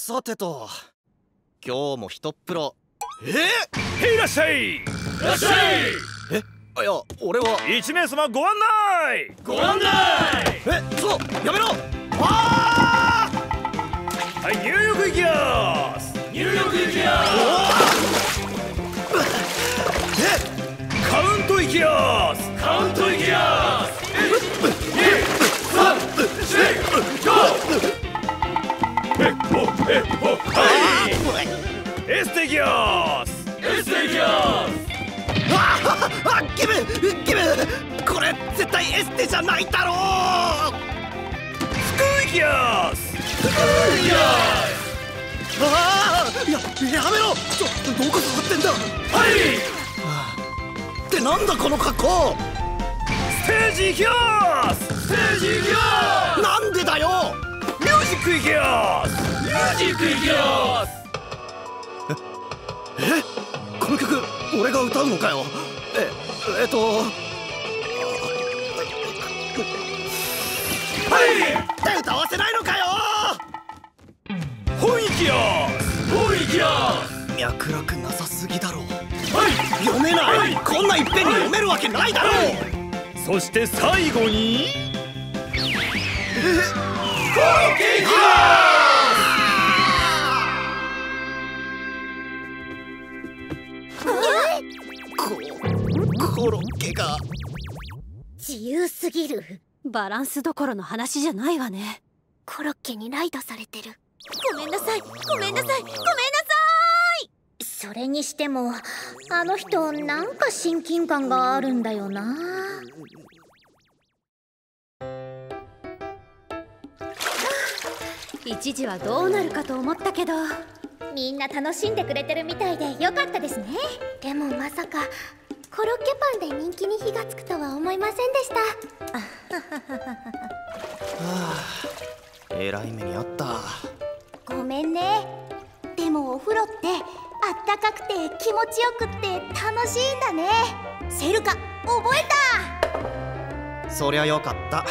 さてと今日もひとっぷら。いらっしゃい。いらっしゃい。いや俺は一名様ご案内。ご案内。そうやめろ。ああ。はい、入浴行きやーす。入浴行きやーす。カウント行きやーす。カウント行きやーす。1、2、3、4、5。エステギアース。エステギアース。あっ、ギブ。これ絶対エステじゃないだろう。スクイギアース。スクイギアース。ああ、やめろ。どこ触ってんだ。はい。ってなんだこの格好。ステージ行きやーす。ステージ行きやーす。なんでだよ。ミュージック行きやーす。ミュージック行きやーす。この曲俺が歌うのかよ。はい歌わせないのかよ。本行きやーす。本行きやーす。脈絡なさすぎだろう。はい読めない。こんないっぺんに読めるわけないだろう。そして最後に本行きやーす。コロッケが自由すぎる。バランスどころの話じゃないわね。コロッケにライドされてる。ごめんなさいごめんなさいごめんなさい。それにしてもあの人なんか親近感があるんだよな。一時はどうなるかと思ったけどみんな楽しんでくれてるみたいでよかったですね。でもまさかコロッケパンで人気に火がつくとは思いませんでした。えらい目にあった。ごめんね。でもお風呂ってあったかくて気持ちよくって楽しいんだね。セルカ覚えた。そりゃよかった。